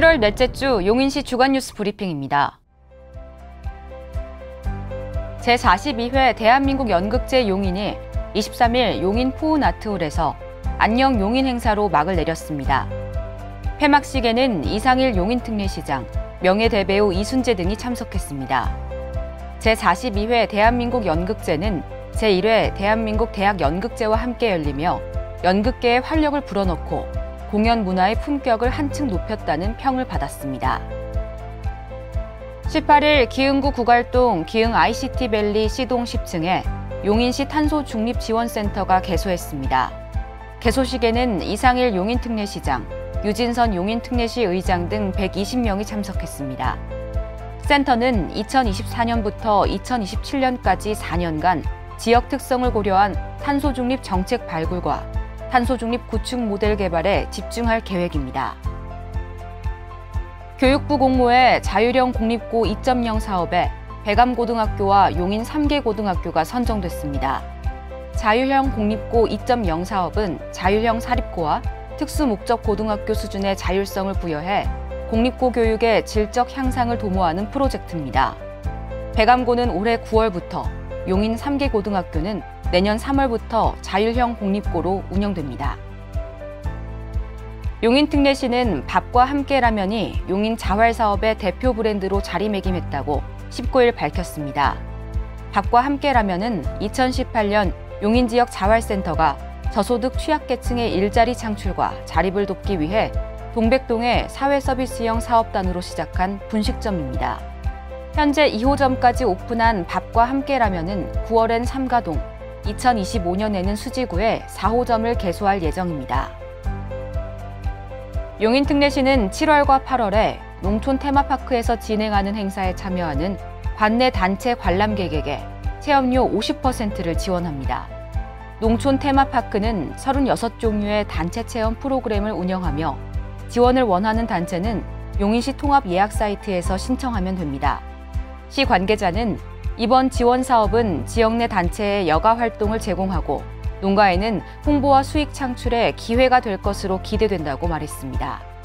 7월 넷째 주 용인시 주간뉴스 브리핑입니다. 제42회 대한민국연극제 용인이 23일 용인 포은아트홀에서 안녕 용인 행사로 막을 내렸습니다. 폐막식에는 이상일 용인특례시장, 명예대배우 이순재 등이 참석했습니다. 제42회 대한민국연극제는 제1회 대한민국 대학연극제와 함께 열리며 연극계의 활력을 불어넣고 공연 문화의 품격을 한층 높였다는 평을 받았습니다. 18일 기흥구 구갈동 기흥ICT밸리 C동 10층에 용인시 탄소중립지원센터가 개소했습니다. 개소식에는 이상일 용인특례시장, 유진선 용인특례시 의장 등 120명이 참석했습니다. 센터는 2024년부터 2027년까지 4년간 지역 특성을 고려한 탄소중립 정책 발굴과 탄소중립 구축 모델 개발에 집중할 계획입니다. 교육부 공모의 자율형 공립고 2.0 사업에 배감고등학교와 용인 3개 고등학교가 선정됐습니다. 자율형 공립고 2.0 사업은 자율형 사립고와 특수목적 고등학교 수준의 자율성을 부여해 공립고 교육의 질적 향상을 도모하는 프로젝트입니다. 배감고는 올해 9월부터, 용인 3개 고등학교는 내년 3월부터 자율형 공립고로 운영됩니다. 용인특례시는 밥과 함께 라면이 용인 자활사업의 대표 브랜드로 자리매김했다고 19일 밝혔습니다. 밥과 함께 라면은 2018년 용인지역 자활센터가 저소득 취약계층의 일자리 창출과 자립을 돕기 위해 동백동의 사회서비스형 사업단으로 시작한 분식점입니다. 현재 2호점까지 오픈한 밥과 함께 라면은 9월엔 삼가동, 2025년에는 수지구에 4호점을 개소할 예정입니다. 용인특례시는 7월과 8월에 농촌 테마파크에서 진행하는 행사에 참여하는 관내 단체 관람객에게 체험료 50%를 지원합니다. 농촌 테마파크는 36종류의 단체 체험 프로그램을 운영하며 지원을 원하는 단체는 용인시 통합 예약 사이트에서 신청하면 됩니다. 시 관계자는 이번 지원 사업은 지역 내 단체의 여가 활동을 제공하고 농가에는 홍보와 수익 창출의 기회가 될 것으로 기대된다고 말했습니다.